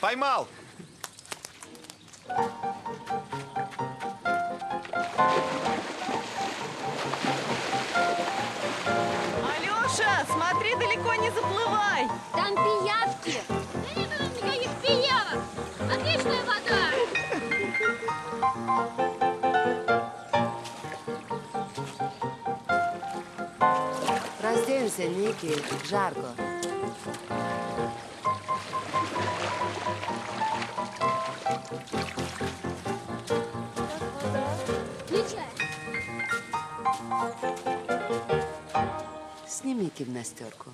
Поймал! Алёша, смотри, далеко не заплывай! Там пиявки! Да нет там никаких пиявок! Отличная вода! Разденься, Ники, жарко. Включай. Сними гимнастерку.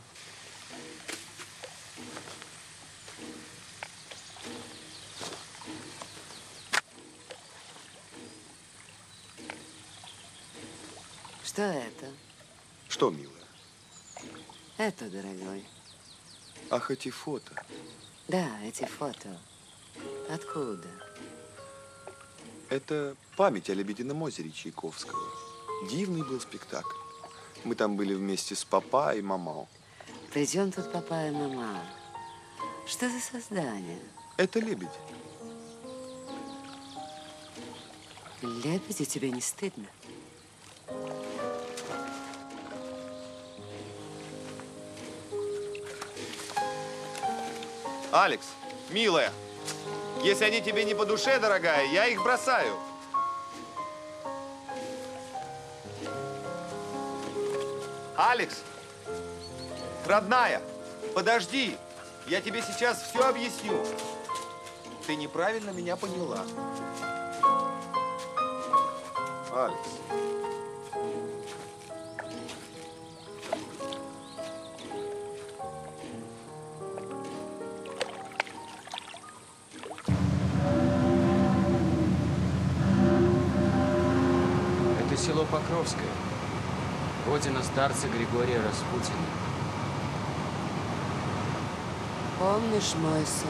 Что это? Что, милая? Это, дорогой. Ах, эти фото. Да, эти фото. Откуда? Это память о Лебедином озере Чайковского. Дивный был спектакль. Мы там были вместе с папа и мама. Причем тут папа и мама? Что за создание? Это лебедь. Лебедю тебе не стыдно? Алекс, милая, если они тебе не по душе, дорогая, я их бросаю. Алекс, родная, подожди, я тебе сейчас все объясню. Ты неправильно меня поняла. Алекс. Село Покровское, родина старца Григория Распутина. Помнишь мой сон?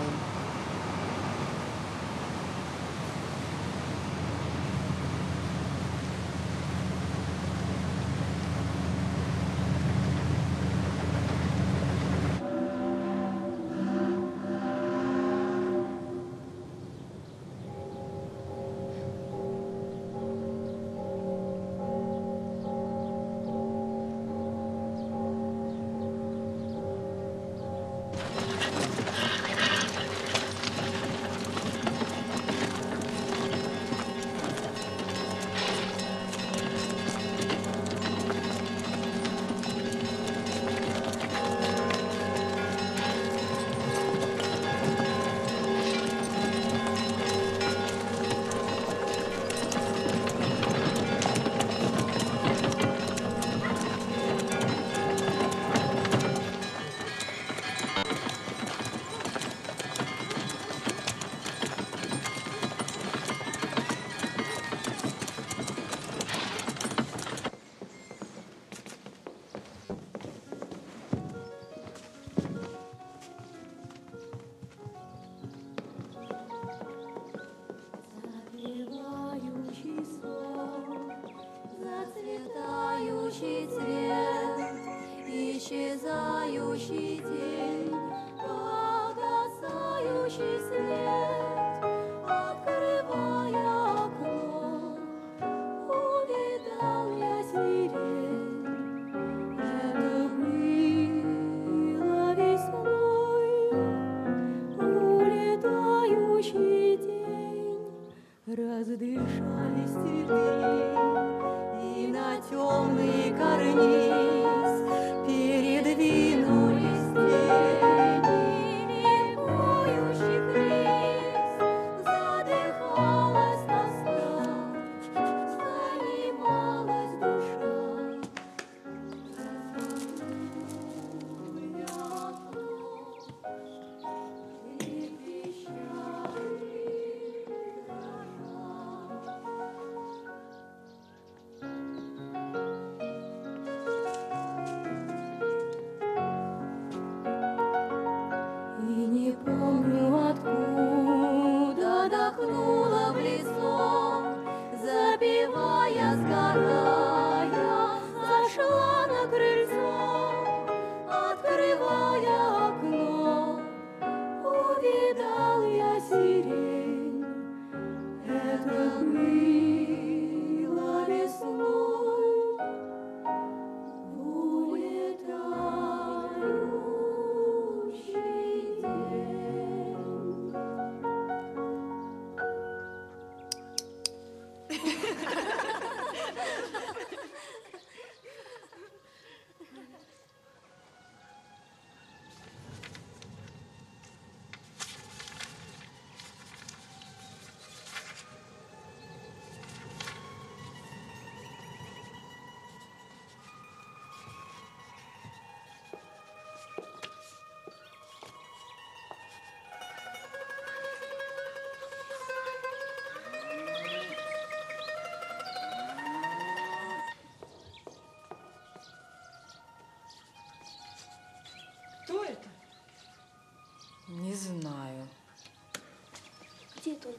Передвинулись тени, не поющих рек.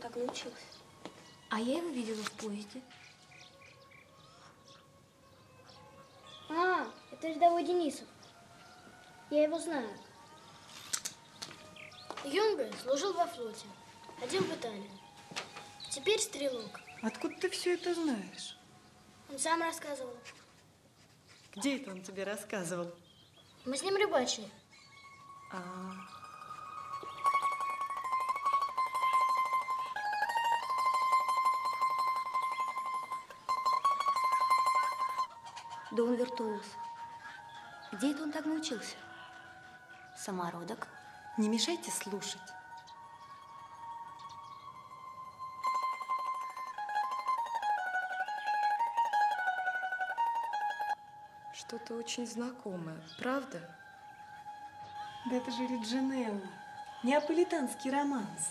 так научилась. А я его видела в поезде. А, это рядовой Денисов. Я его знаю. Юнга служил во флоте. Один батальон. Теперь стрелок. Откуда ты все это знаешь? Он сам рассказывал. Где это он тебе рассказывал? Мы с ним рыбачили. Да он виртуоз. Где это он так научился? Самородок. Не мешайте слушать. Что-то очень знакомое, правда? Да это же Реджинелла. Неаполитанский романс.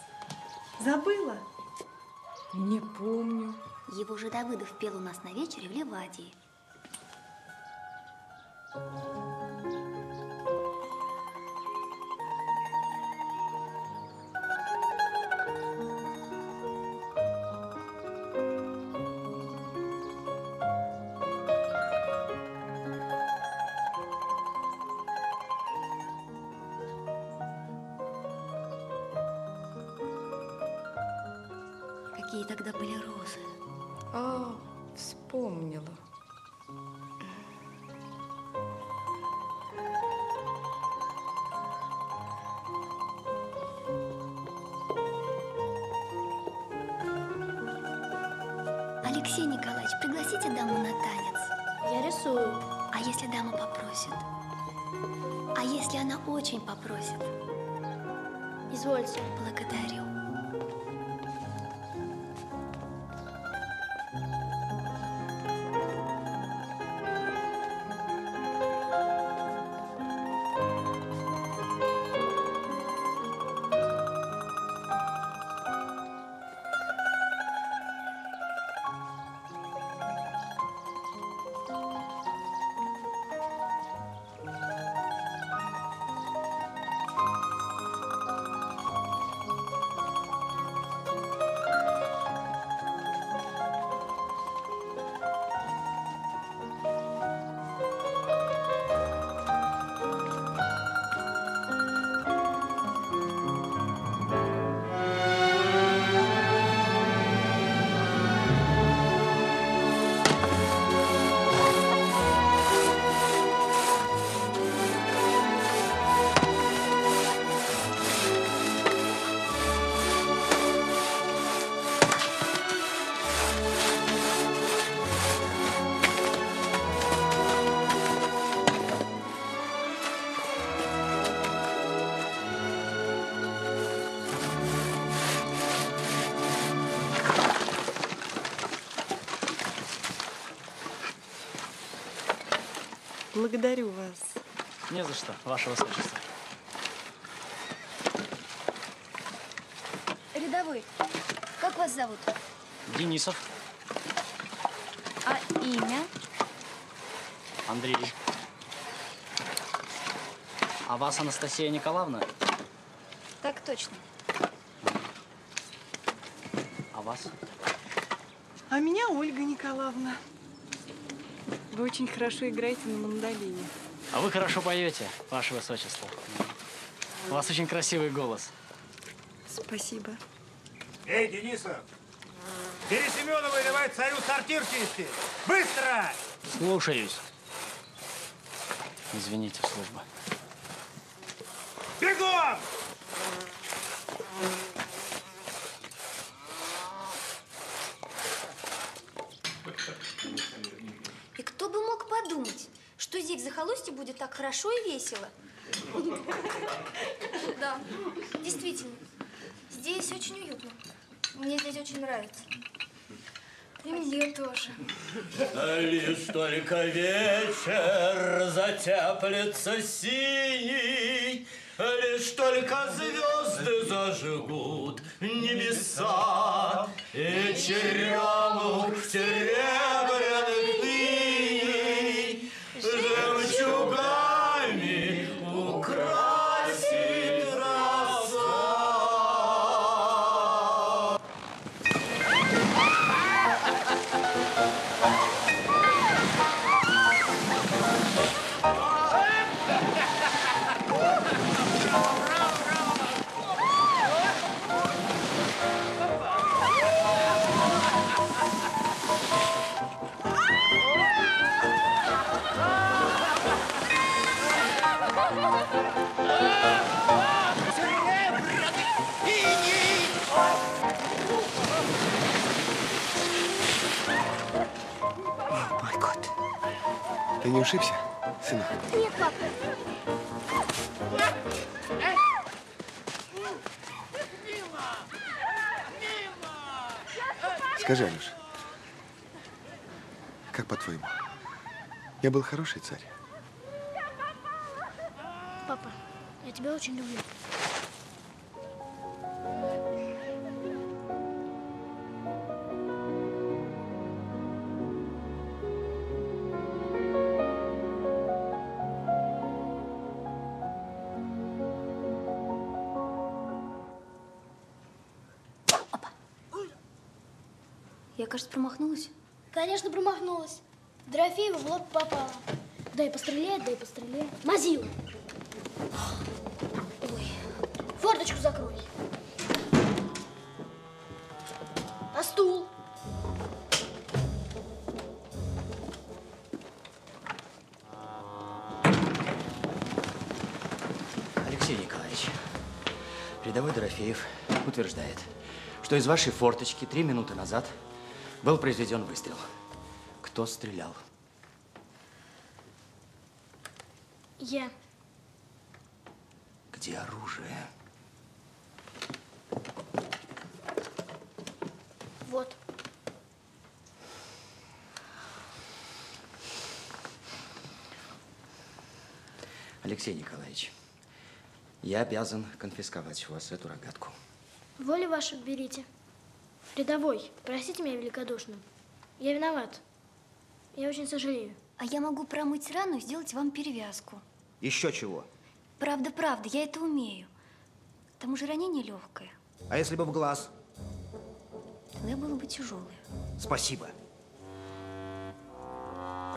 Забыла? Не помню. Его же Давыдов пел у нас на вечере в Ливадии. Какие тогда были розы? А, вспомнила. Алексей Николаевич, пригласите даму на танец. Я рисую. А если дама попросит? А если она очень попросит? Извольте. Благодарю. Благодарю вас. Не за что, ваше высочество. Рядовой, как вас зовут? Денисов. А имя? Андрей. А вас Анастасия Николаевна? Так точно. А вас? А меня Ольга Николаевна. Вы очень хорошо играете на мандолине. А вы хорошо поете, ваше высочество. У вас очень красивый голос. Спасибо. Эй, Денисов! Бери Семёнова и давай царю сортир чистить! Быстро! Слушаюсь. Извините, служба. Бегом! Будет так хорошо и весело. Да, действительно. Здесь очень уютно. Мне здесь очень нравится. И мне тоже. Лишь только вечер затеплится синий, лишь только звезды зажгут небеса, и черемух серебряных дней жемчугами украсит роса. Мой кот. Ты не ушибся, сынок? Нет, папа. Скажи, Алюш, как по-твоему, я был хороший царь? Папа, я тебя очень люблю. Я, кажется, промахнулась. Конечно, промахнулась. Дорофеева в лоб попала. Дай постреляй. Мазил. Ой. Форточку закрой. А стул? Алексей Николаевич, рядовой Дорофеев утверждает, что из вашей форточки 3 минуты назад был произведен выстрел. Кто стрелял? Я. Где оружие? Вот. Алексей Николаевич, я обязан конфисковать у вас эту рогатку. Волю вашу берите. Рядовой, простите меня великодушно. Я виноват. Я очень сожалею. А я могу промыть рану и сделать вам перевязку. Еще чего? Правда, правда, я это умею. К тому же ранение легкое. А если бы в глаз? Тогда было бы тяжелое. Спасибо.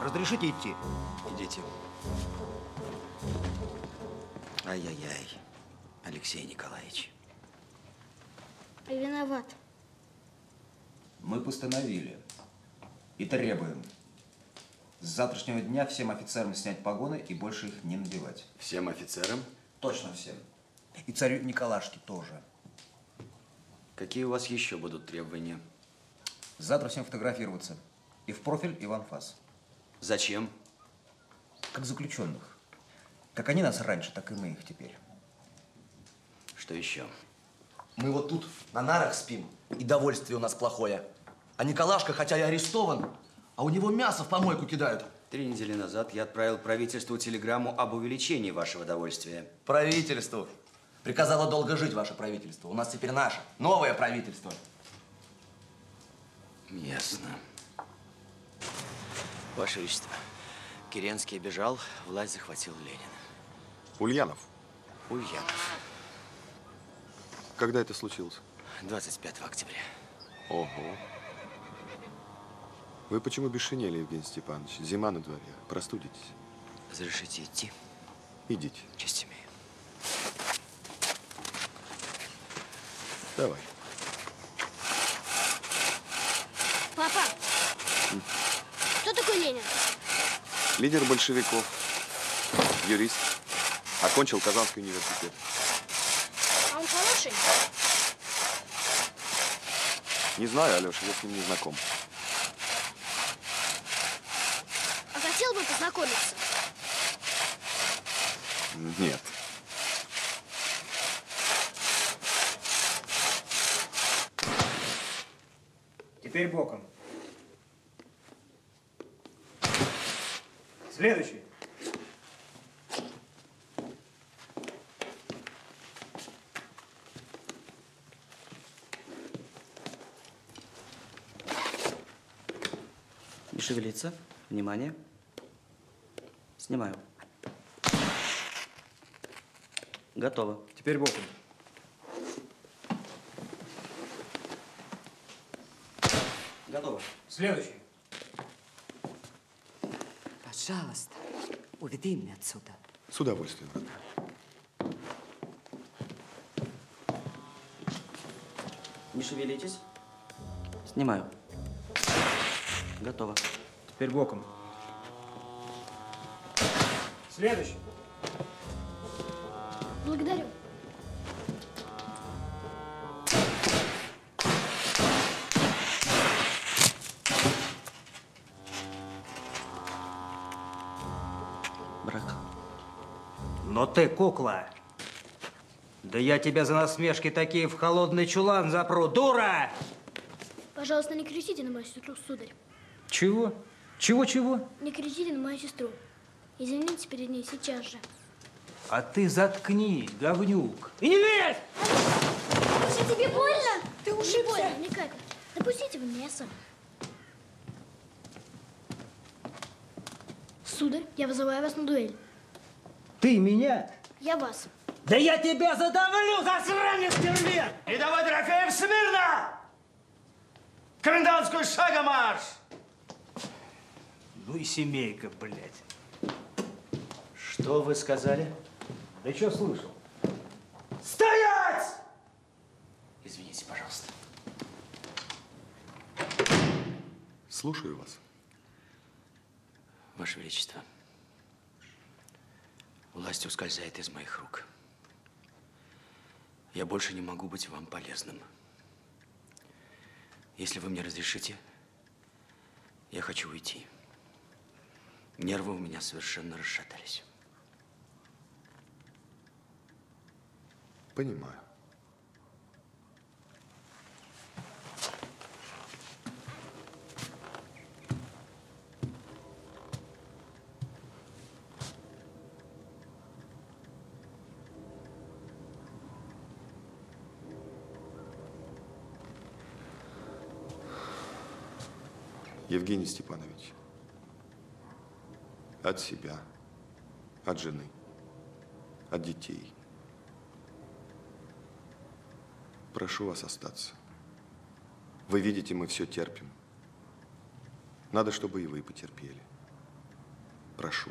Разрешите идти? Идите. Ай-яй-яй, Алексей Николаевич. Виноват. Мы постановили и требуем с завтрашнего дня всем офицерам снять погоны и больше их не надевать. Всем офицерам? Точно всем. И царю Николашке тоже. Какие у вас еще будут требования? Завтра всем фотографироваться. И в профиль, и в анфас. Зачем? Как заключенных. Как они нас раньше, так и мы их теперь. Что еще? Мы вот тут на нарах спим, и довольствие у нас плохое. А Николашка, хотя и арестован, а у него мясо в помойку кидают. 3 недели назад я отправил правительству телеграмму об увеличении вашего довольствия. Правительству? Приказало долго жить ваше правительство. У нас теперь наше, новое правительство. Ясно. Ваше Величество, Керенский бежал, власть захватил Ленин. Ульянов. Ульянов. Когда это случилось? 25 октября. Ого. Вы почему без шинели, Евгений Степанович? Зима на дворе. Простудитесь. Разрешите идти? Идите. Честь имею. Давай. Папа! Кто такой Ленин? Лидер большевиков. Юрист. Окончил Казанский университет. А он хороший? Не знаю, Алёша, я с ним не знаком. А хотел бы познакомиться? Нет. Теперь боком. Следующий. Шевелиться. Внимание. Снимаю. Готово. Теперь боком. Готово. Следующий. Пожалуйста, уведи меня отсюда. С удовольствием. Не шевелитесь. Снимаю. Готово. Теперь боком. Следующий. благодарю. Брак. Но ты кукла. Да я тебя за насмешки такие в холодный чулан запру. Дура! Пожалуйста, не кричите на мою сестру, сударь. Чего? Чего-чего? Не кричите на мою сестру. Извинитесь перед ней сейчас же. А ты заткни, говнюк. И не лезь! Слушай, тебе больно? Ты уже больно. Не как. Допустите вы меня сам. Сударь, я вызываю вас на дуэль. Ты меня? Я вас. Да я тебя задавлю, засранец Терлин! И давай, Дорофеев, смирно! Комендантскую шагом марш! Ну и семейка, блядь. Что вы сказали? Да что слышал? Стоять! Извините, пожалуйста. Слушаю вас. Ваше Величество, власть ускользает из моих рук. Я больше не могу быть вам полезным. Если вы мне разрешите, я хочу уйти. Нервы у меня совершенно расшатались. Понимаю. Евгений Степанович, от себя, от жены, от детей, прошу вас остаться. Вы видите, мы все терпим. Надо, чтобы и вы потерпели. Прошу.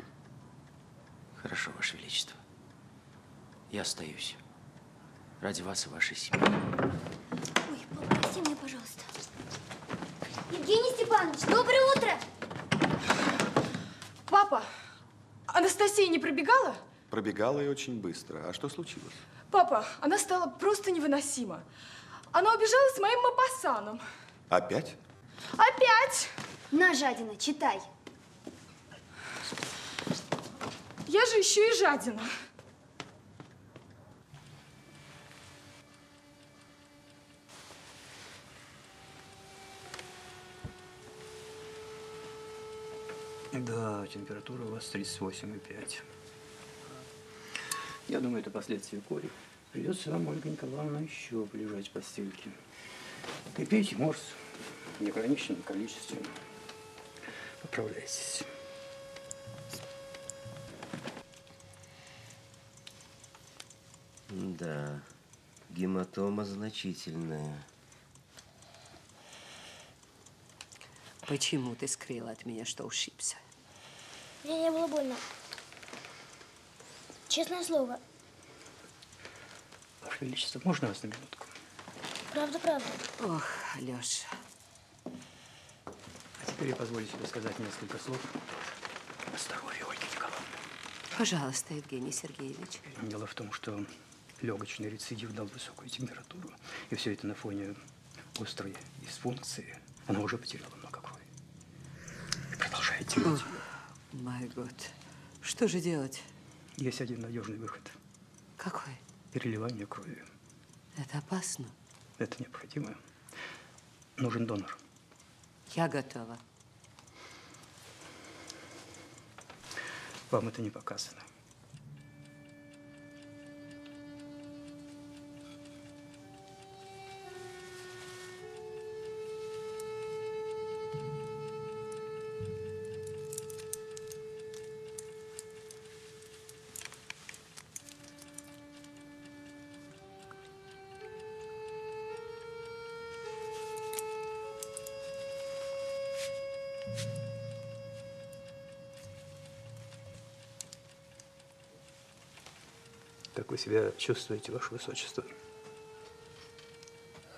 Хорошо, Ваше Величество. Я остаюсь. Ради вас и вашей семьи. Ой, помогите мне, пожалуйста. Евгений Степанович, доброе утро! Папа, Анастасия не пробегала? Пробегала и очень быстро. А что случилось? Папа, она стала просто невыносима. Она убежала с моим мопассаном. Опять? Опять! На, жадина, читай. Я же еще и жадина. Да, температура у вас 38,5. Я думаю, это последствия кори. Придется вам, Ольга Николаевна, еще полежать в постельке. И пейте морс в неограниченном количестве. Поправляйтесь. Да, гематома значительная. Почему ты скрыла от меня, что ушибся? Мне не было больно. Честное слово. Ваше Величество, можно вас на минутку? Правда, правда. Ох, Леша. А теперь я позволю себе сказать несколько слов о здоровье Ольги Николаевны. Пожалуйста, Евгений Сергеевич. Дело в том, что легочный рецидив дал высокую температуру, и все это на фоне острой дисфункции. Она уже потеряла много крови. И продолжает терять. Май год. Что же делать? Есть один надежный выход. Какой? Переливание крови. Это опасно? Это необходимо. Нужен донор. Я готова. Вам это не показано. Как вы себя чувствуете, Ваше Высочество?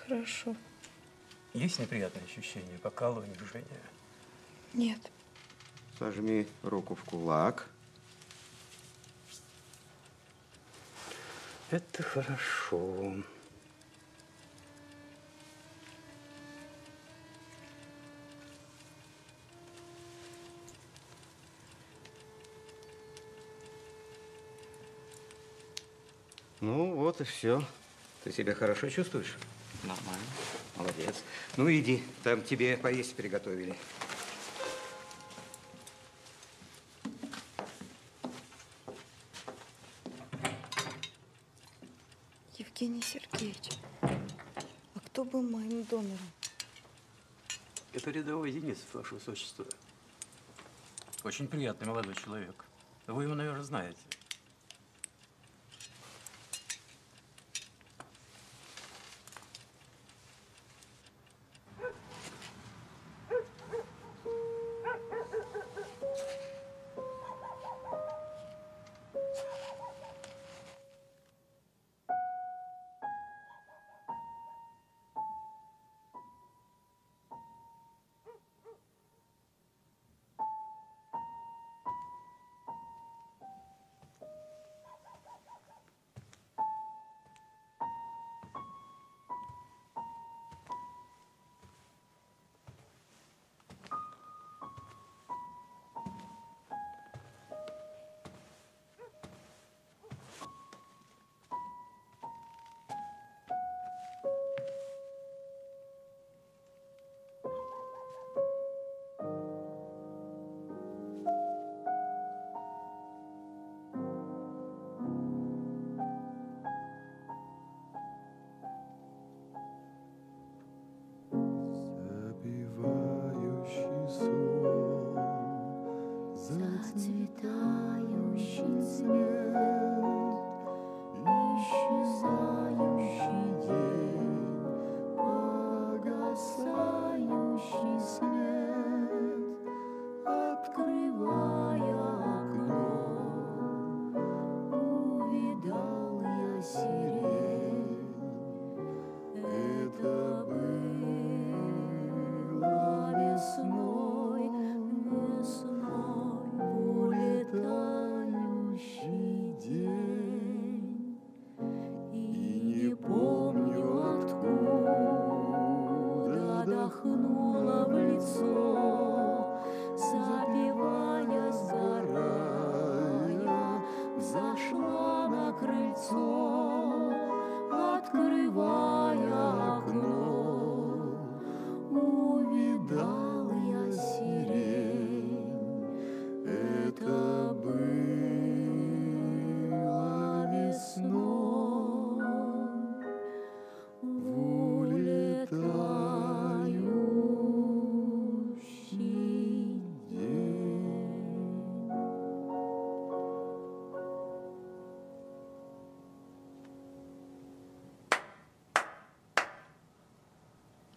Хорошо. Есть неприятные ощущения, покалывание, движение? Нет. Сожми руку в кулак. Это хорошо. Ну, вот и все. Ты себя хорошо чувствуешь? Нормально. Молодец. Ну, иди. Там тебе поесть приготовили. Евгений Сергеевич, а кто был моим донором? Это рядовой Денисов, ваше высочество. Очень приятный молодой человек. Вы его, наверное, знаете.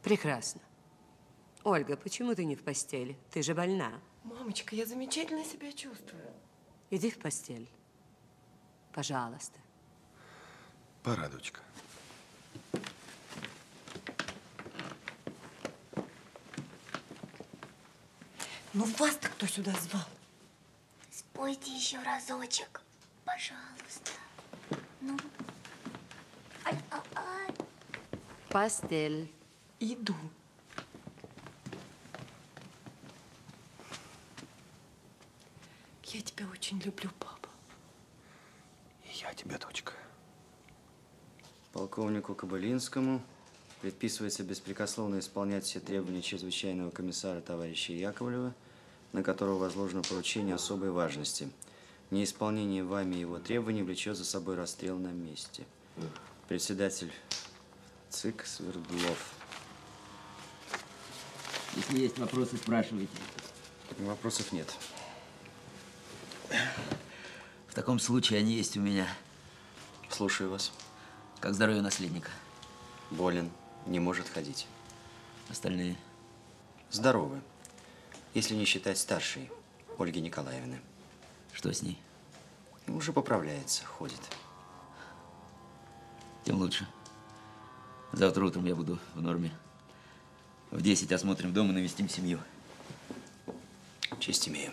Прекрасно. Ольга, почему ты не в постели? Ты же больна. Мамочка, я замечательно себя чувствую. Иди в постель. Пожалуйста. Пора, дочка. Ну вас-то кто сюда звал? Спойте еще разочек, пожалуйста. Ну. Ай-ай-ай. Постель. Иду. Я тебя очень люблю, папа. И я тебя, дочка. Полковнику Кобылинскому предписывается беспрекословно исполнять все требования чрезвычайного комиссара товарища Яковлева, на которого возложено поручение особой важности. Неисполнение вами его требований влечет за собой расстрел на месте. Председатель ЦИК Свердлов. Если есть вопросы, спрашивайте. Вопросов нет. В таком случае они есть у меня. Слушаю вас. Как здоровье наследника? Болен, не может ходить. Остальные? Здоровы. Если не считать старшей, Ольги Николаевны. Что с ней? Уже поправляется, ходит. Тем лучше. Завтра утром я буду в норме. В 10 осмотрим дом и навестим семью. Честь имею.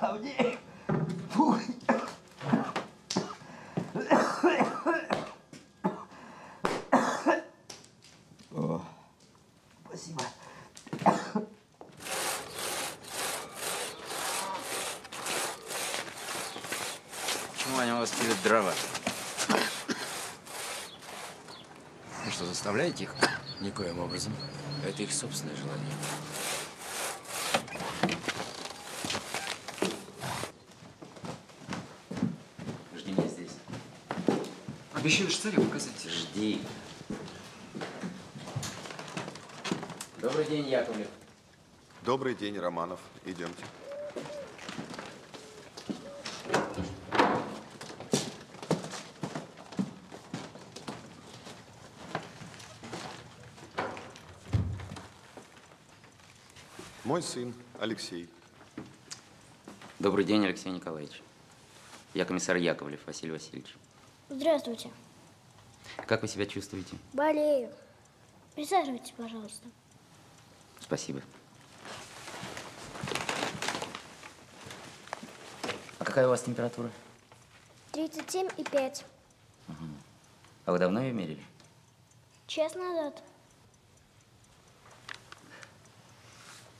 Авдеев! внимание, у вас перед дрова. Ну что, заставляете их? Никоим образом. Это их собственное желание. Жди меня здесь. Обещаешь царю показать? Жди. Добрый день, Яковлев. Добрый день, Романов. Идемте. Мой сын Алексей. Добрый день, Алексей Николаевич. Я комиссар Яковлев, Василий Васильевич. Здравствуйте. Как вы себя чувствуете? Болею. Присаживайтесь, пожалуйста. Спасибо. А какая у вас температура? 37,5. Угу. А вы давно ее мерили? Час назад.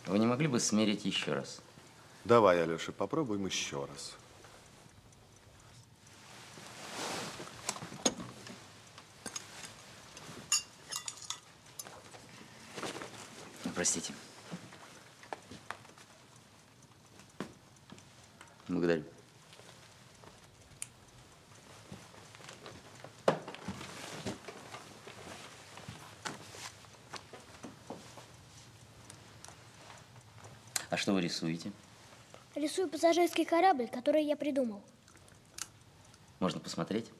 Вы не могли бы смерить еще раз? Давай, Алёша, попробуем еще раз. Простите. Благодарю. А что вы рисуете? Рисую пассажирский корабль, который я придумал. Можно посмотреть?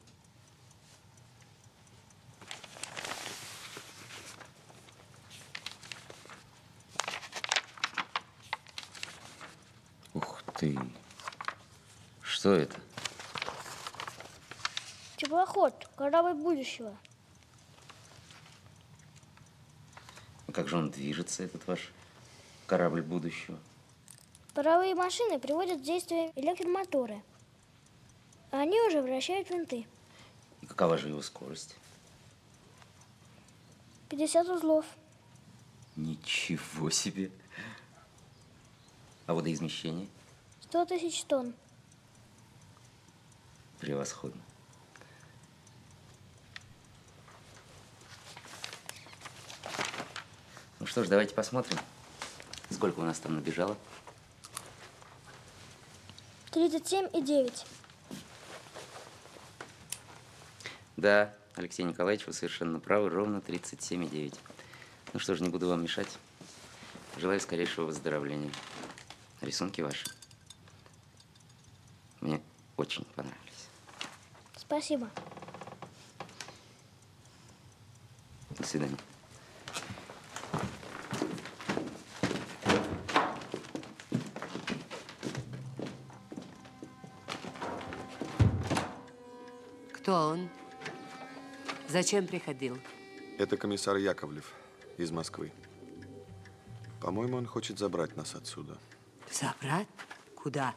Ух ты! Что это? Теплоход, корабль будущего. А как же он движется, этот ваш корабль будущего? Паровые машины приводят в действие электромоторы. Они уже вращают винты. И какова же его скорость? 50 узлов. Ничего себе! А водоизмещение? 100 000 тонн. Превосходно. Ну что ж, давайте посмотрим. Сколько у нас там набежало? 37,9. Да, Алексей Николаевич, вы совершенно правы, ровно 37,9. Ну что ж, не буду вам мешать. Желаю скорейшего выздоровления. Рисунки ваши мне очень понравились. Спасибо. До свидания. Кто он? Зачем приходил? Это комиссар Яковлев из Москвы. По-моему, он хочет забрать нас отсюда. Забрать? Куда?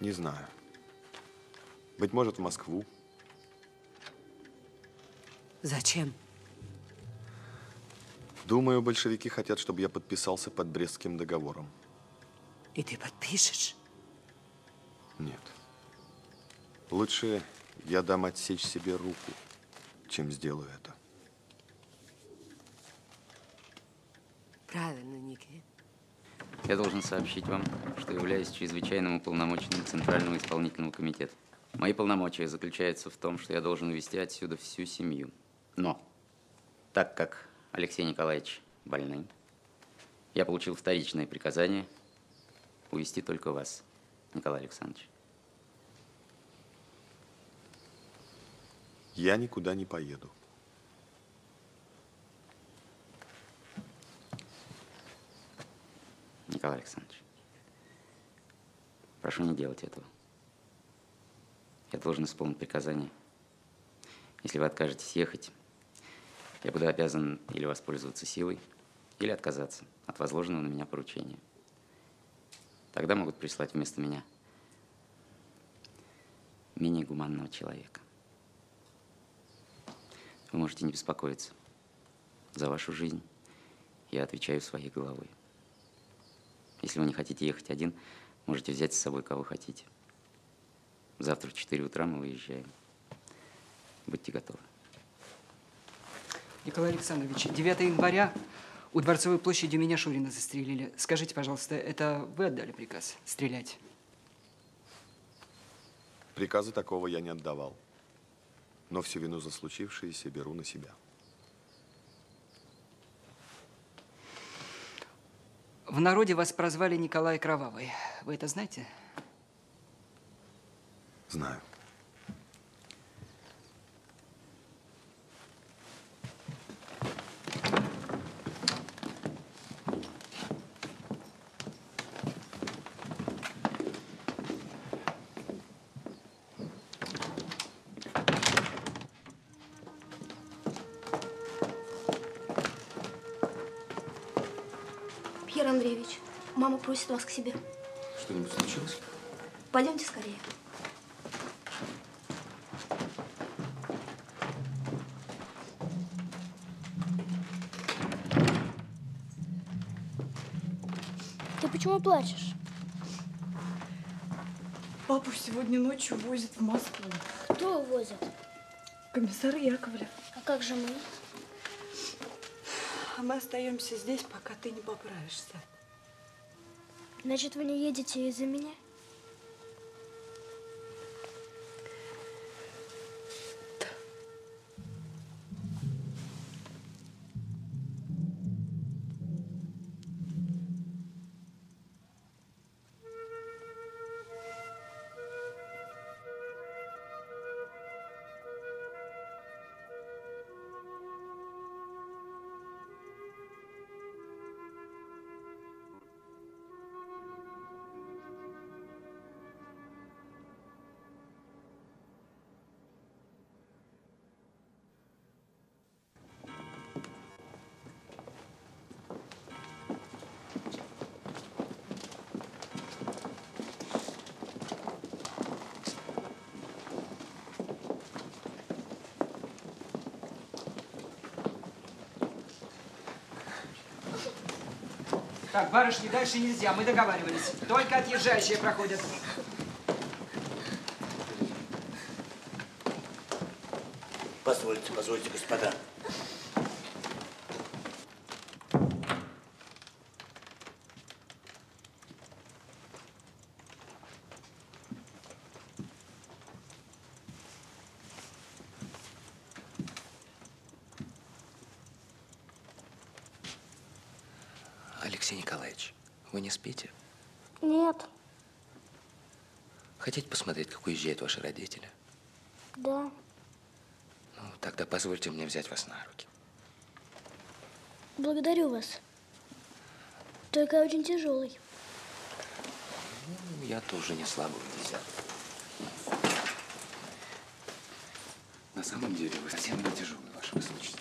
Не знаю. Быть может, в Москву. Зачем? Думаю, большевики хотят, чтобы я подписался под Брестским договором. И ты подпишешь? Нет. Лучше... я дам отсечь себе руку, чем сделаю это. Правильно, Ники. Я должен сообщить вам, что являюсь чрезвычайным уполномоченным Центрального исполнительного комитета. Мои полномочия заключаются в том, что я должен увезти отсюда всю семью. Но, так как Алексей Николаевич больной, я получил вторичное приказание увезти только вас, Николай Александрович. Я никуда не поеду. Николай Александрович, прошу не делать этого. Я должен исполнить приказание. Если вы откажетесь ехать, я буду обязан или воспользоваться силой, или отказаться от возложенного на меня поручения. Тогда могут прислать вместо меня менее гуманного человека. Вы можете не беспокоиться. За вашу жизнь я отвечаю своей головой. Если вы не хотите ехать один, можете взять с собой кого хотите. Завтра в 4 утра мы выезжаем. Будьте готовы. Николай Александрович, 9 января у Дворцовой площади меня Шурина застрелили. Скажите, пожалуйста, это вы отдали приказ стрелять? Приказа такого я не отдавал. Но всю вину за случившееся беру на себя. В народе вас прозвали Николай Кровавый. Вы это знаете? Знаю. Мама просит вас к себе. Что-нибудь случилось? Пойдемте скорее. Ты почему плачешь? Папу сегодня ночью возят в Москву. Кто его возит? Комиссар Яковлев. А как же мы? А мы остаемся здесь, пока ты не поправишься. Значит, вы не едете из-за меня? Да. Так, барышни, дальше нельзя, мы договаривались. Только отъезжающие проходят. Позвольте, позвольте, господа. Хотите посмотреть, как уезжают ваши родители? Да. Ну, тогда позвольте мне взять вас на руки. Благодарю вас. Только очень тяжелый. Ну, я тоже не слабый взял. На самом деле вы совсем не тяжелый, ваше высочество.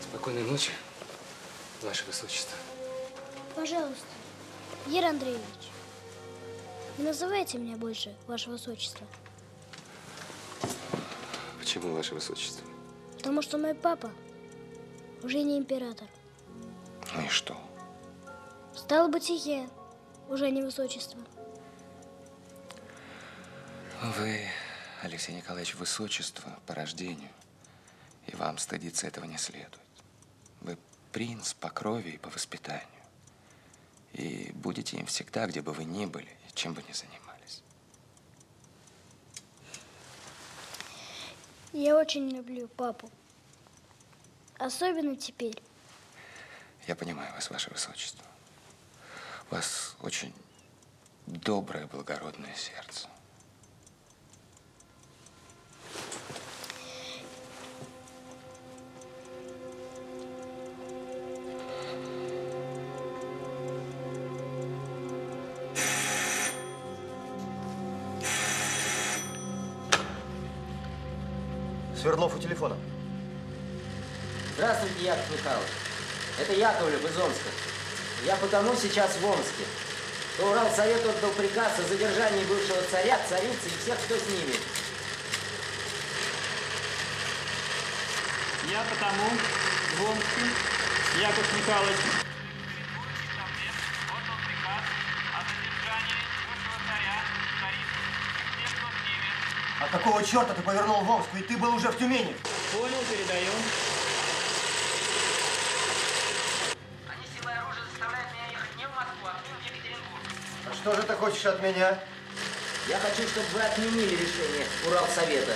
Спокойной ночи, ваше высочество. Пожалуйста, Ер Андреевич, не называйте меня больше ваше высочество. Почему ваше высочество? Потому что мой папа уже не император. Ну и что? Стало быть, и я уже не высочество. Вы, Алексей Николаевич, высочество по рождению, и вам стыдиться этого не следует. Вы принц по крови и по воспитанию. И будете им всегда, где бы вы ни были, и чем бы ни занимались. Я очень люблю папу. Особенно теперь. Я понимаю вас, ваше высочество. У вас очень доброе, благородное сердце. Свердлов у телефона. Здравствуйте, Яков Михайлович. Это Яковлев из Омска. Я потому сейчас в Омске, что Уралсовет отдал приказ о задержании бывшего царя, царицы и всех, кто с ними. Я потому в Омске, Яков Михайлович. Отдал приказ о задержании бывшего царя, царицы и всех, кто с ними. А какого черта ты повернул в Омск? Ведь ты был уже в Тюмени. Понял, передаем. Что же ты хочешь от меня? Я хочу, чтобы вы отменили решение Уралсовета.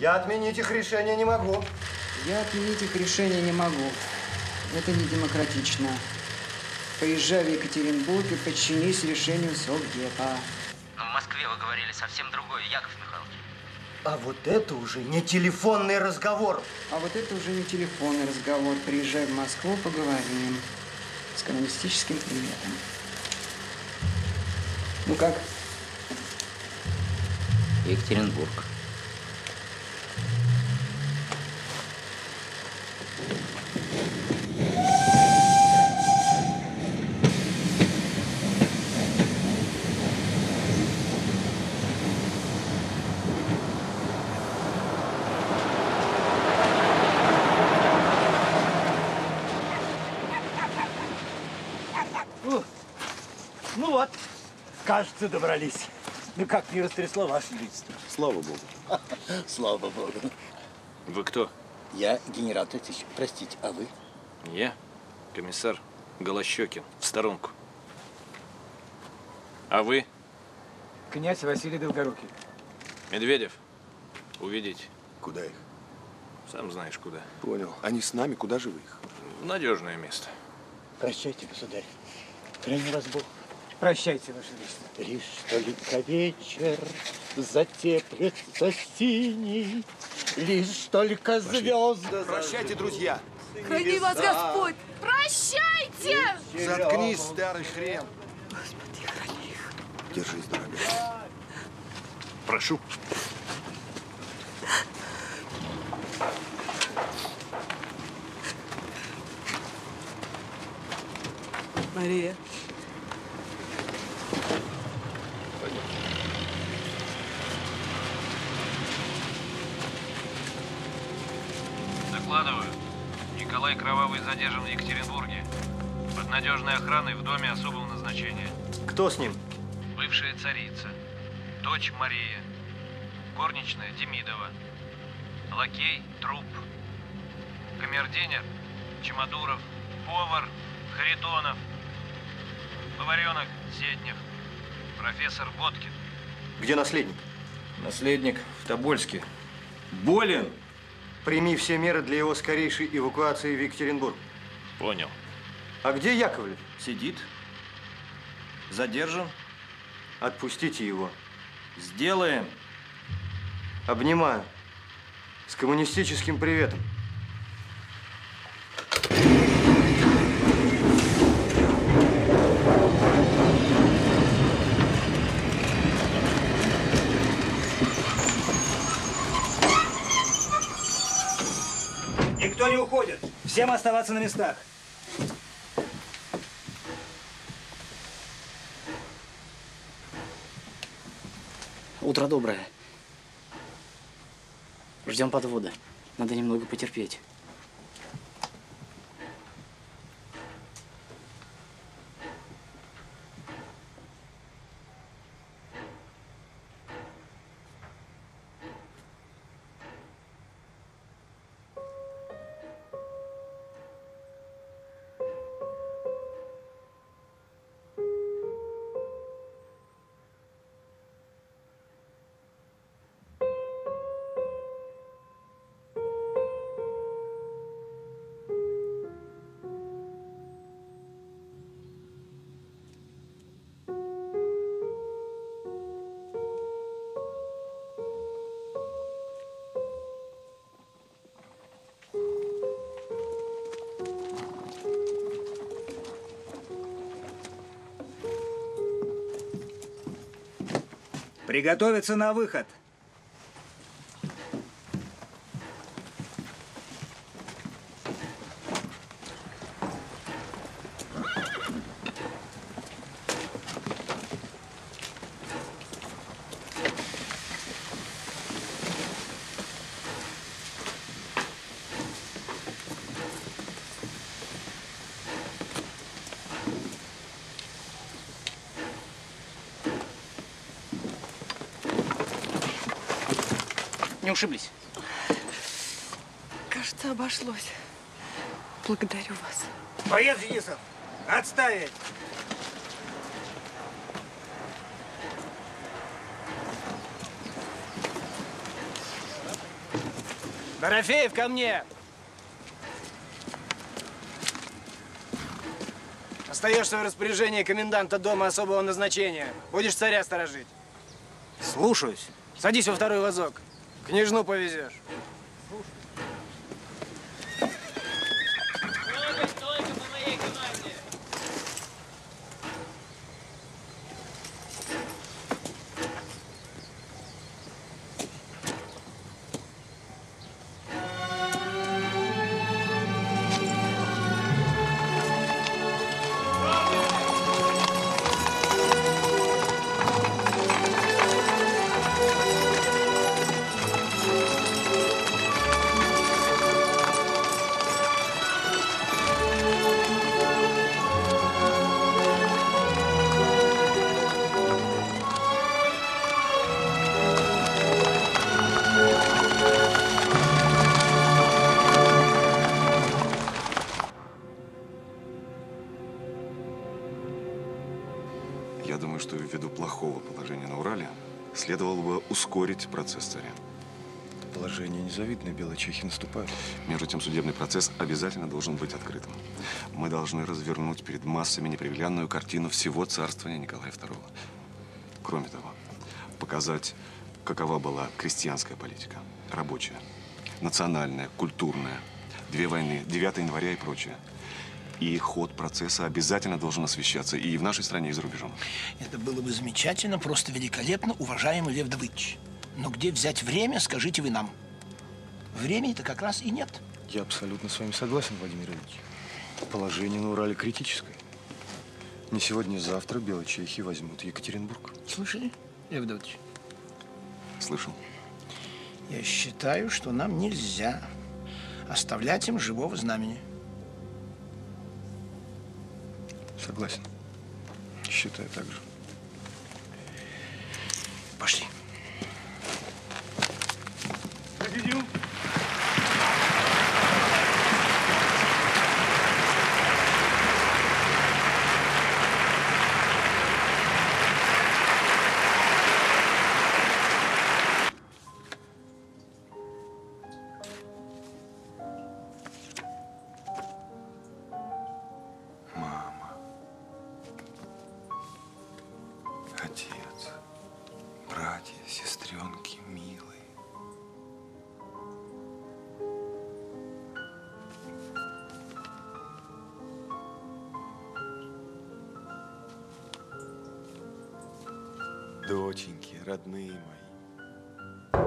Я отменить их решение не могу. Я отменить их решение не могу. Это не демократично. Поезжай в Екатеринбург и подчинись решению Совдепа. Но в Москве вы говорили совсем другое, Яков Михайлович. А вот это уже не телефонный разговор. А вот это уже не телефонный разговор. Приезжай в Москву, поговорим. С коммунистическим приветом. Ну как? Екатеринбург. Ну вот. Кажется, добрались. Ну как не растрясло ваше лицо? Слава Богу. Слава Богу. Вы кто? Я генерал Татьянович. Простите, а вы? Я комиссар Голощёкин. В сторонку. А вы? Князь Василий Долгорукий. Медведев, уведите. Куда их? Сам знаешь, куда. Понял. Они с нами, куда же вы их? В надежное место. Прощайте, государь. Храни вас Бог. Прощайте, ваше величество. Лишь только вечер затеплится синий, лишь только звезды. Прощайте, друзья. Храни вас Господь. Прощайте! Заткнись, старый хрен. Господи, храни их. Держись, дорогая. Прошу. Мария. Докладываю. Николай Кровавый задержан в Екатеринбурге. Под надежной охраной в доме особого назначения. Кто с ним? Бывшая царица. Дочь Мария. Горничная Демидова. Лакей Труп. Камердинер Чемодуров. Повар Харитонов. Поваренок Седнев. Профессор Боткин. Где наследник? Наследник в Тобольске. Болен? Прими все меры для его скорейшей эвакуации в Екатеринбург. Понял. А где Яковлев? Сидит. Задержан. Отпустите его. Сделаем. Обнимаю. С коммунистическим приветом. Никто не уходит. Всем оставаться на местах. Утро доброе. Ждем подвода. Надо немного потерпеть. Приготовиться на выход. Ошиблись. Кажется, обошлось. Благодарю вас. Боец Денисов, отставить! Дорофеев, ко мне! Остаешься в распоряжении коменданта дома особого назначения. Будешь царя сторожить. Слушаюсь. Садись во второй вазок. Княжну повезешь. Только по моей команде. Следовало бы ускорить процесс царя. Положение незавидное, белые чехи наступают. Между тем, судебный процесс обязательно должен быть открытым. Мы должны развернуть перед массами неприглядную картину всего царствования Николая II. Кроме того, показать, какова была крестьянская политика, рабочая, национальная, культурная, две войны, 9 января и прочее. И ход процесса обязательно должен освещаться и в нашей стране, и за рубежом. Это было бы замечательно, просто великолепно, уважаемый Лев Давыдович. Но где взять время, скажите вы нам. Времени-то как раз и нет. Я абсолютно с вами согласен, Владимир Ильич. Положение на Урале критическое. Не сегодня, а завтра белые чехи возьмут Екатеринбург. Слышали, Лев Давыдович? Слышал. Я считаю, что нам нельзя оставлять им живого знамени. Согласен. Считаю так же. Пошли. Победил. Доченьки, родные мои.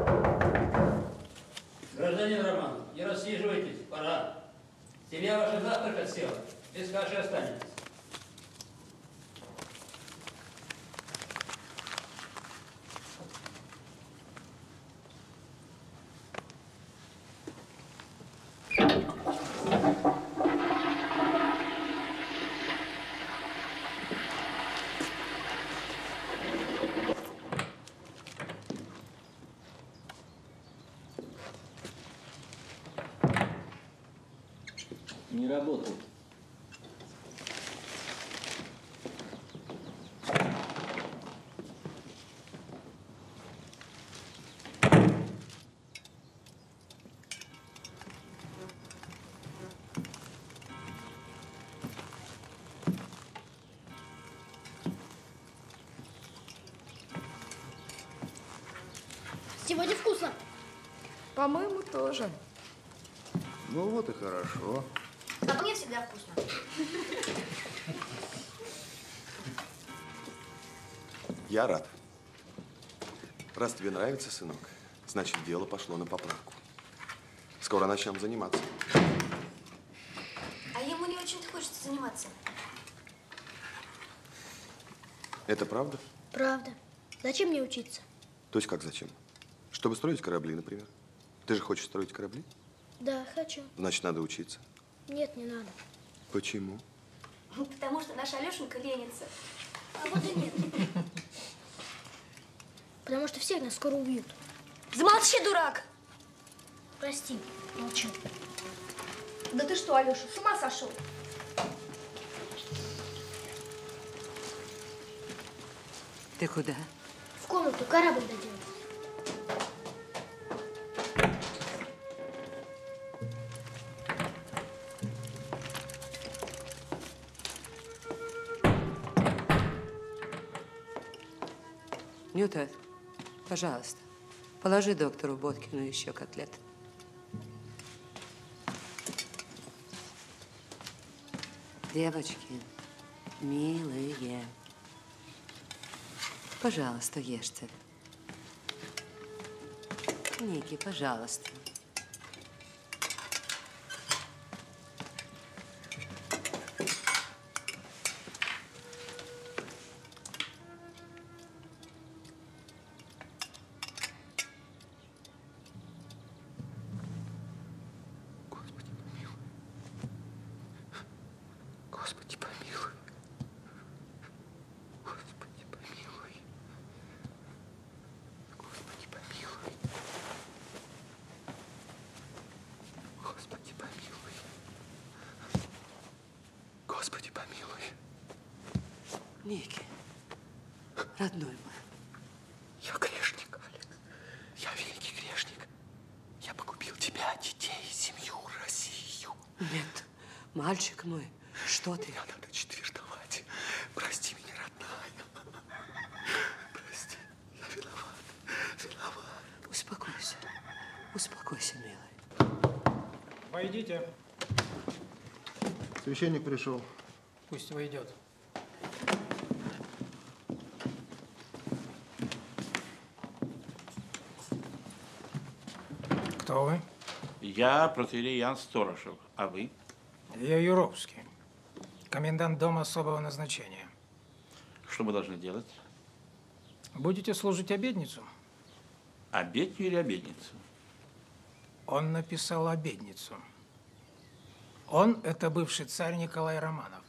Гражданин Романов, не рассиживайтесь, пора. Семья ваша завтрак отсела, без каши останется. Сегодня вкусно. По-моему, тоже. Ну вот и хорошо. А мне всегда вкусно. Я рад. Раз тебе нравится, сынок, значит, дело пошло на поправку. Скоро начнем заниматься. А ему не очень-то хочется заниматься. Это правда? Правда. Зачем мне учиться? То есть как зачем? Чтобы строить корабли, например. Ты же хочешь строить корабли? Да, хочу. Значит, надо учиться. Нет, не надо. Почему? Потому что наша Алешенька ленится. А вот и нет. Потому что всех нас скоро убьют. Замолчи, дурак! Прости, молчу. Да ты что, Алеша, с ума сошел? Ты куда? В комнату корабль дадим. Нюта, пожалуйста, положи доктору Боткину еще котлет. Девочки, милые, пожалуйста, ешьте. Ники, пожалуйста. Ники, родной мой. Я грешник, Алекс. Я великий грешник. Я погубил тебя, детей, семью, Россию. Нет, мальчик мой, что ты? Меня надо четвертовать. Прости меня, родная. Прости, я виноват. Виноват. Успокойся. Успокойся, милый. Войдите. Священник пришел. Пусть войдет. Кто вы? Я протоиереян Сторошев. А вы? Я Юровский, комендант дома особого назначения. Что мы должны делать? Будете служить обедницу? Обедню или обедницу? Он написал обедницу. Он – это бывший царь Николай Романов.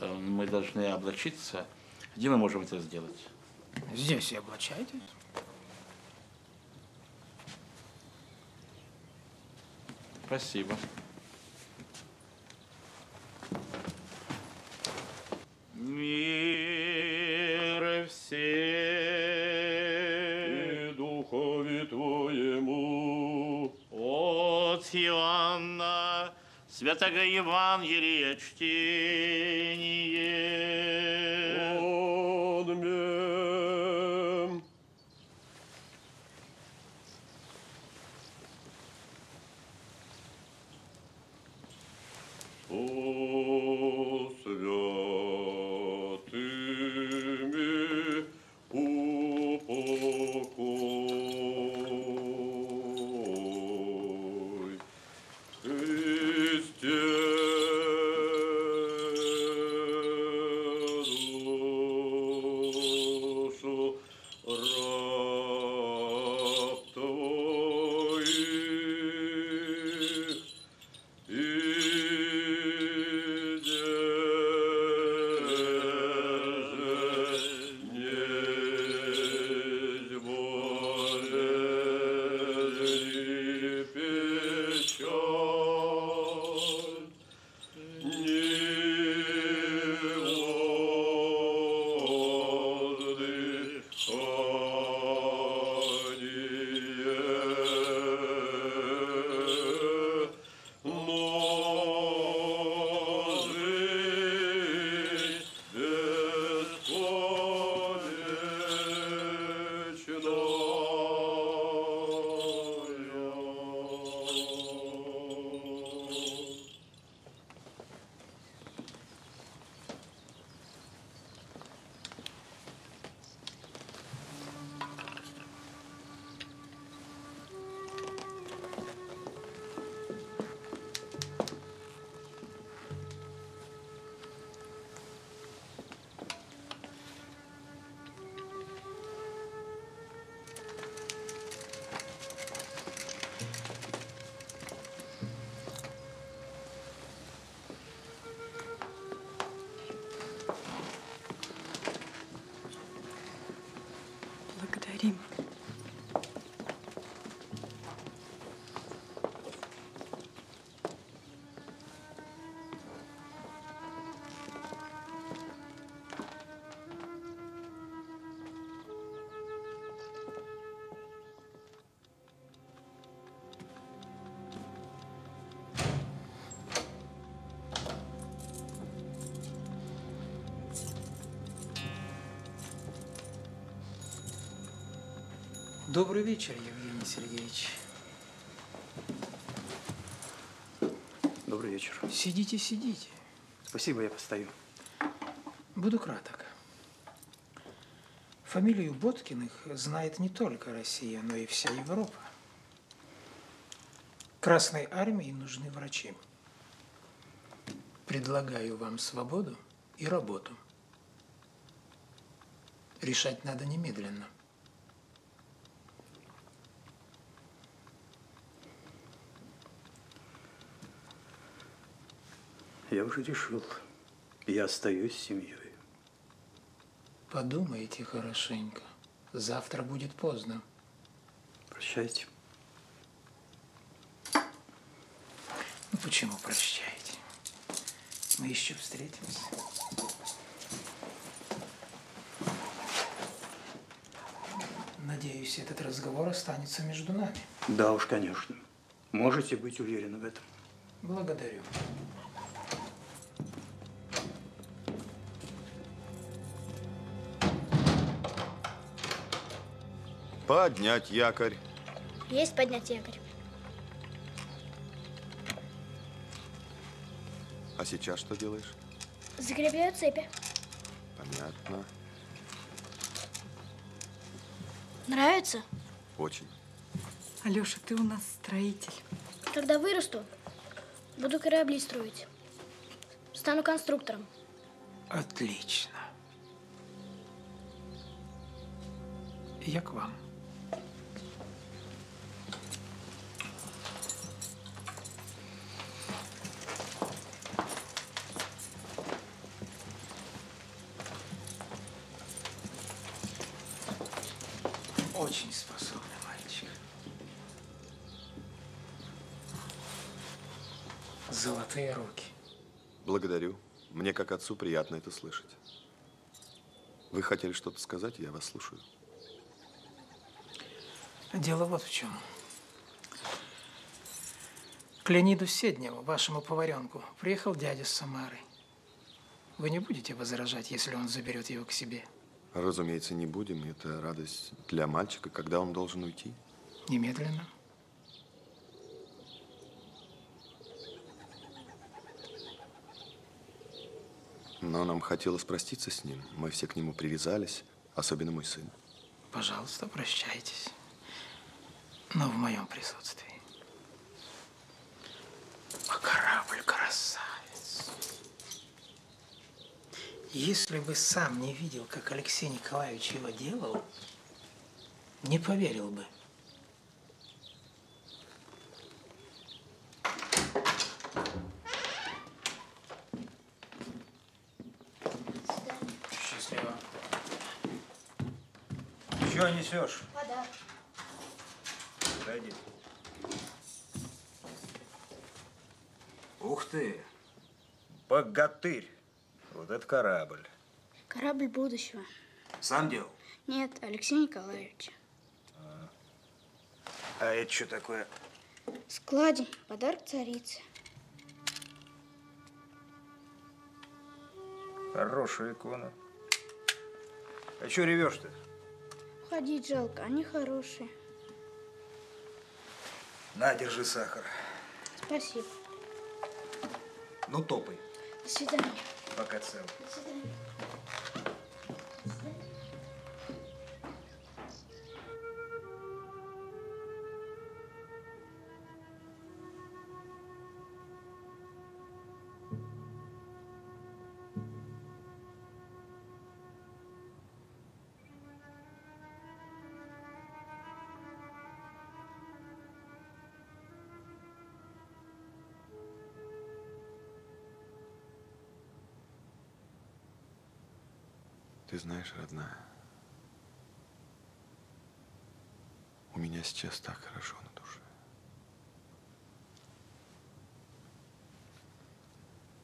Мы должны облачиться. Где мы можем это сделать? Здесь и облачайтесь. Спасибо. Мир все духови твоему. От Иоанна святого Евангелия чтение. О, Добрый вечер, Евгений Сергеевич. Добрый вечер. Сидите, сидите. Спасибо, я постою. Буду краток. Фамилию Боткиных знает не только Россия, но и вся Европа. Красной армии нужны врачи. Предлагаю вам свободу и работу. Решать надо немедленно. Я уже решил. Я остаюсь с семьей. Подумайте хорошенько. Завтра будет поздно. Прощайте. Ну почему прощайте? Мы еще встретимся. Надеюсь, этот разговор останется между нами. Да уж, конечно. Можете быть уверены в этом. Благодарю. Поднять якорь. Есть поднять якорь. А сейчас что делаешь? Закрепляю цепи. Понятно. Нравится? Очень. Алёша, ты у нас строитель. Когда вырасту, буду корабли строить. Стану конструктором. Отлично. Я к вам. Очень способный мальчик. Золотые руки. Благодарю. Мне, как отцу, приятно это слышать. Вы хотели что-то сказать, я вас слушаю. Дело вот в чем. К Леониду Седневу, вашему поваренку, приехал дядя с Самары. Вы не будете возражать, если он заберет его к себе? Разумеется, не будем. Это радость для мальчика. Когда он должен уйти? Немедленно. Но нам хотелось проститься с ним. Мы все к нему привязались, особенно мой сын. Пожалуйста, прощайтесь. Но в моем присутствии. А корабль красавец. Если бы сам не видел, как Алексей Николаевич его делал, не поверил бы. Счастливо. Чего несешь? Вода. Пойди. Ух ты! Богатырь! Вот это корабль. Корабль будущего. Сам делал? Нет, Алексей Николаевич. А это что такое? Складень, подарок царицы. Хорошая икона. А что ревешь-то? Уходить жалко, они хорошие. На, держи сахар. Спасибо. Ну, топай. До свидания. Пока цел. До свидания. Ты знаешь, родная, у меня сейчас так хорошо на душе.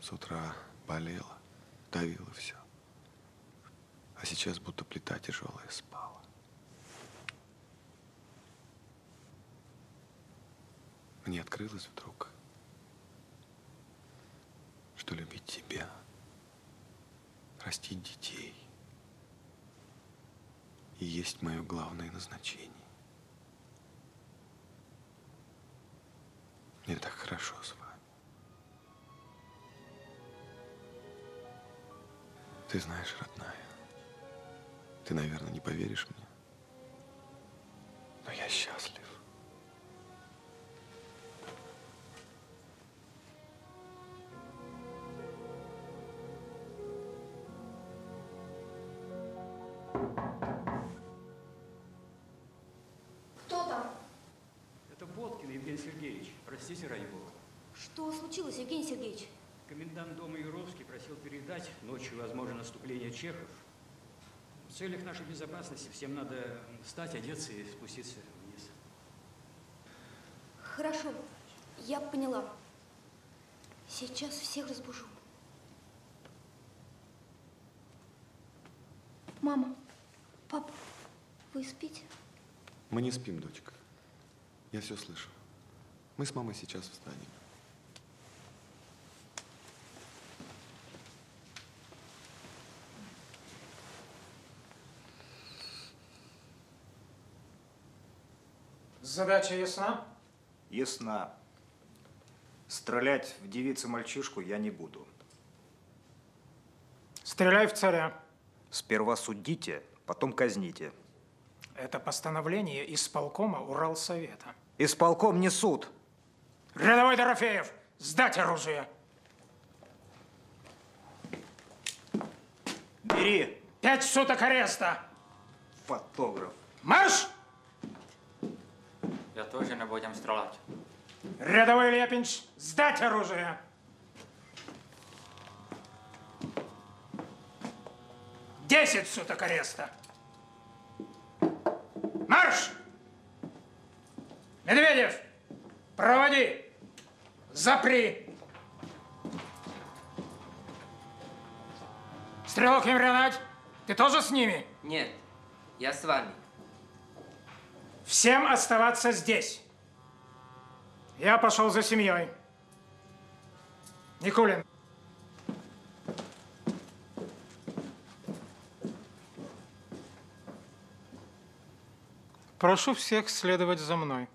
С утра болела, давила все, а сейчас будто плита тяжелая спала. Мне открылось вдруг, что любить тебя, растить детей и есть мое главное назначение. Мне так хорошо с вами. Ты знаешь, родная, ты, наверное, не поверишь мне, но я счастлив. Простите, ради бога. Что случилось, Евгений Сергеевич? Комендант дома Юровский просил передать ночью, возможно, наступление чехов. В целях нашей безопасности всем надо встать, одеться и спуститься вниз. Хорошо, я поняла. Сейчас всех разбужу. Мама, папа, вы спите? Мы не спим, дочка. Я все слышу. Мы с мамой сейчас встанем. Задача ясна? Ясна. Стрелять в девицу-мальчишку я не буду. Стреляй в царя. Сперва судите, потом казните. Это постановление исполкома Уралсовета. Исполком не суд. Рядовой Дорофеев, сдать оружие! Бери! 5 суток ареста! Фотограф! Марш! Я тоже не будем стрелять. Рядовой Лепинч, сдать оружие! — 10 суток ареста! Марш! Медведев, проводи! Запри! Стрелок Емельянов, ты тоже с ними? Нет, я с вами. Всем оставаться здесь. Я пошел за семьей. Никулин. Прошу всех следовать за мной.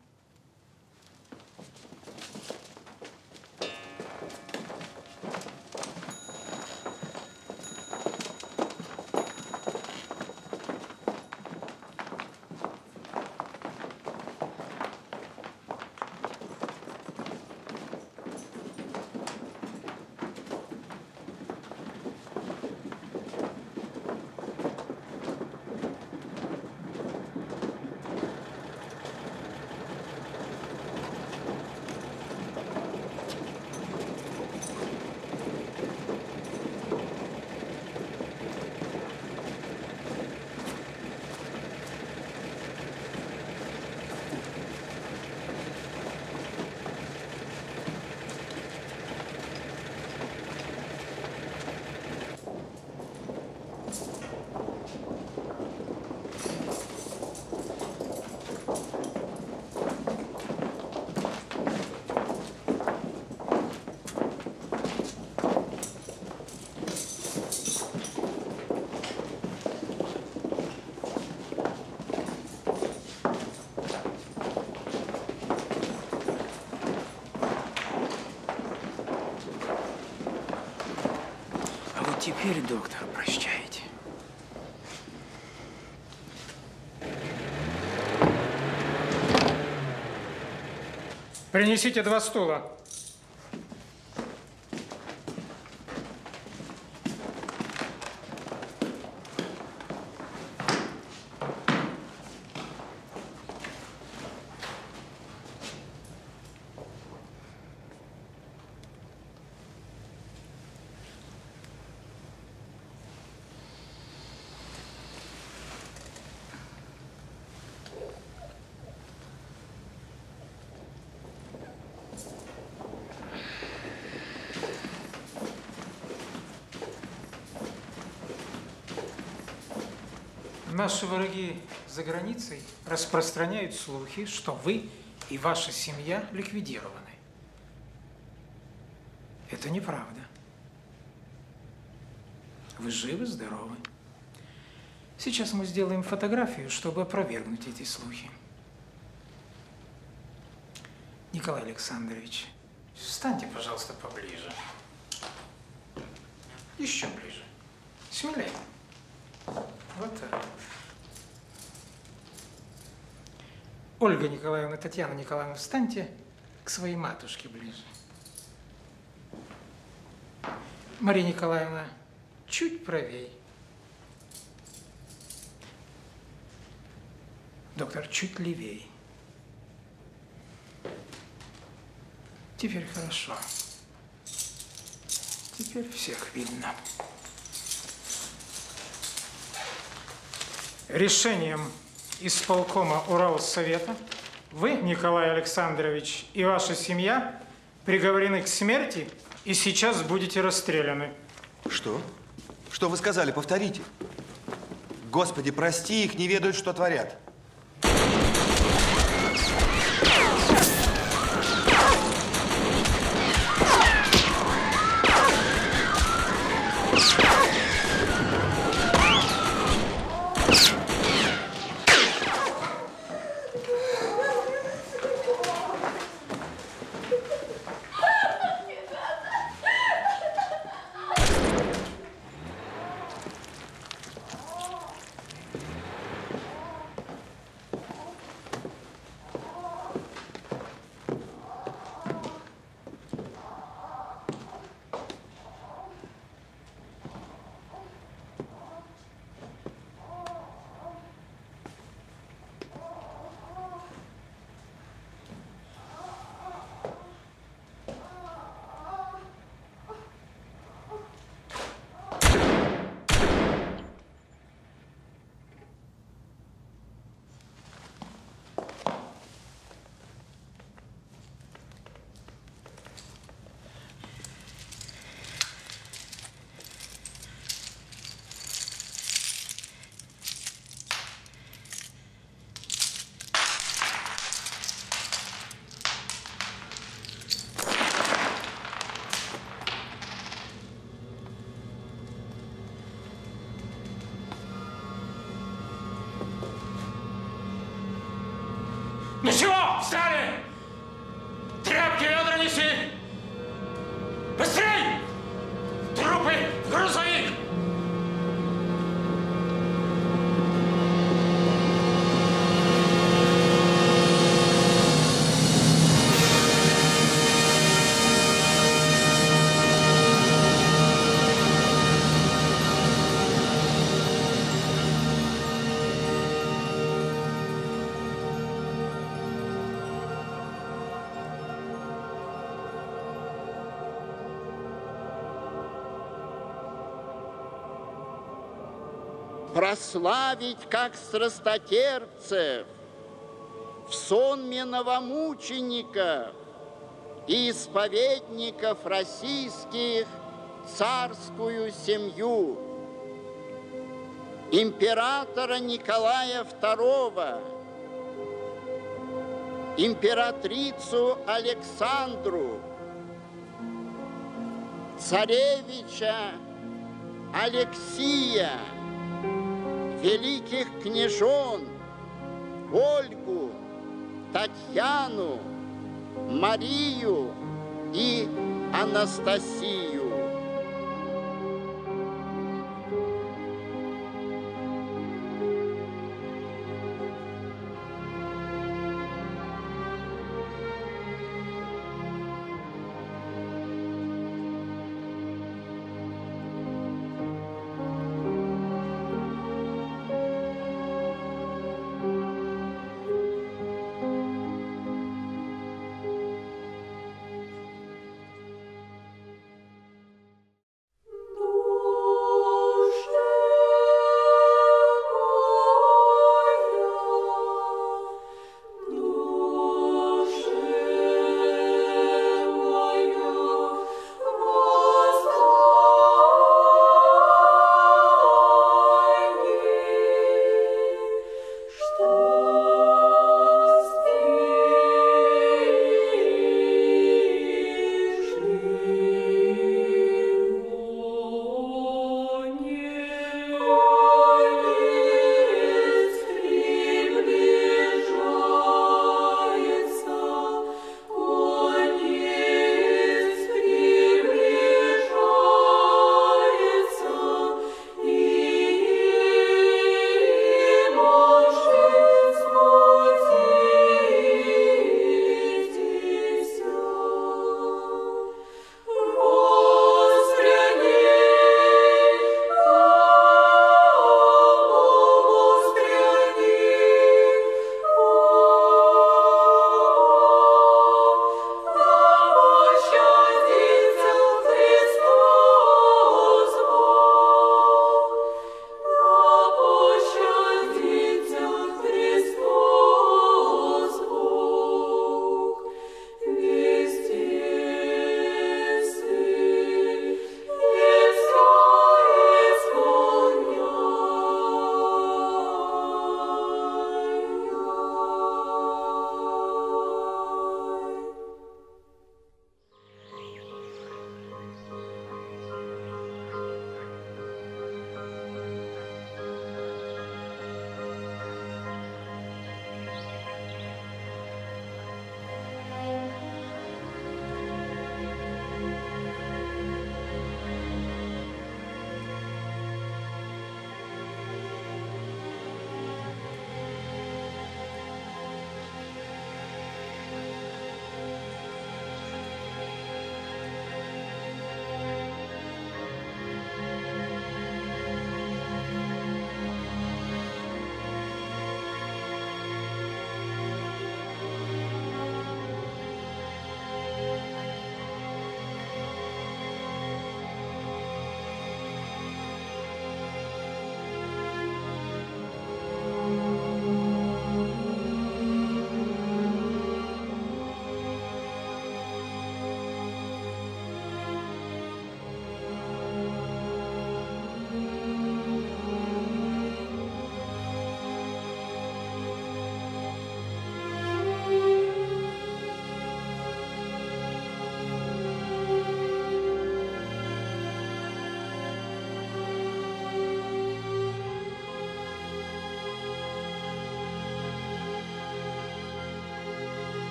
Теперь, доктор, прощайте. Принесите 2 стула. Наши враги за границей распространяют слухи, что вы и ваша семья ликвидированы. Это неправда. Вы живы, здоровы. Сейчас мы сделаем фотографию, чтобы опровергнуть эти слухи. Николай Александрович, встаньте, пожалуйста, поближе. Еще ближе. Смелее. Вот так. Ольга Николаевна, Татьяна Николаевна, встаньте к своей матушке ближе. Мария Николаевна, чуть правей. Доктор, чуть левей. Теперь хорошо. Теперь всех видно. Решением исполкома Уралсовета вы, Николай Александрович, и ваша семья приговорены к смерти и сейчас будете расстреляны. Что? Что вы сказали? Повторите. Господи, прости их, не ведают, что творят. Прославить, как страстотерпцев, в сонме новомучеников и исповедников российских царскую семью, императора Николая II, императрицу Александру, царевича Алексия, великих княжон Ольгу, Татьяну, Марию и Анастасию.